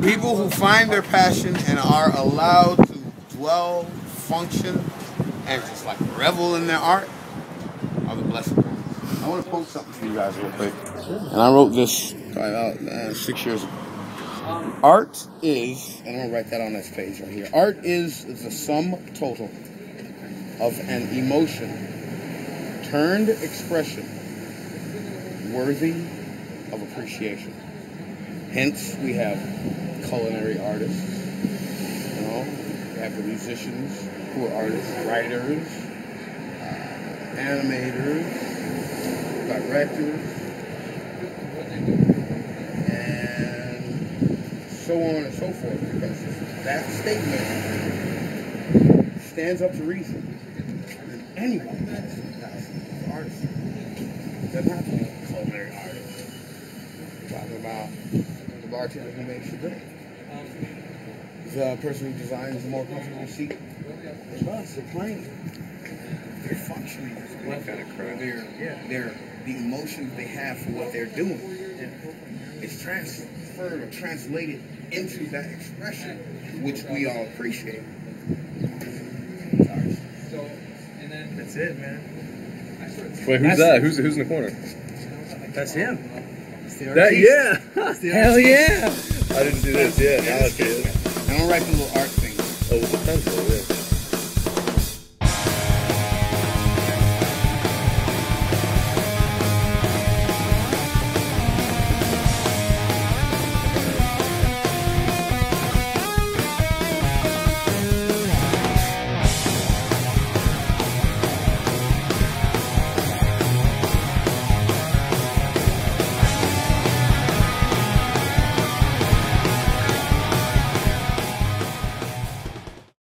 People who find their passion and are allowed to dwell, function, and just like revel in their art are the blessed ones. I want to quote something for you guys real quick. And I wrote this about 6 years ago. Art is, and I'm going to write that on this page right here. Art is the sum total of an emotion turned expression worthy of appreciation. Hence, we have culinary artists, you know, we have the musicians who are artists, writers, animators, directors, so on and so forth, because that statement stands up to reason. And anyone that's an artist, they're not talking about culinary artists. They're talking about the bartender who makes your drink, the person who designs the more comfortable seat. The bus, the plane, they're functioning as a kind of crowd. They're the emotions they have for what they're doing. It's transferred or translated into that expression, which we all appreciate. That's it, man. Wait, who's that? Who's in the corner? That's him. That, yeah. Hell yeah. I didn't do this. Yeah, now I did. I'm gonna write the little art thing. Oh, with a pencil, yeah.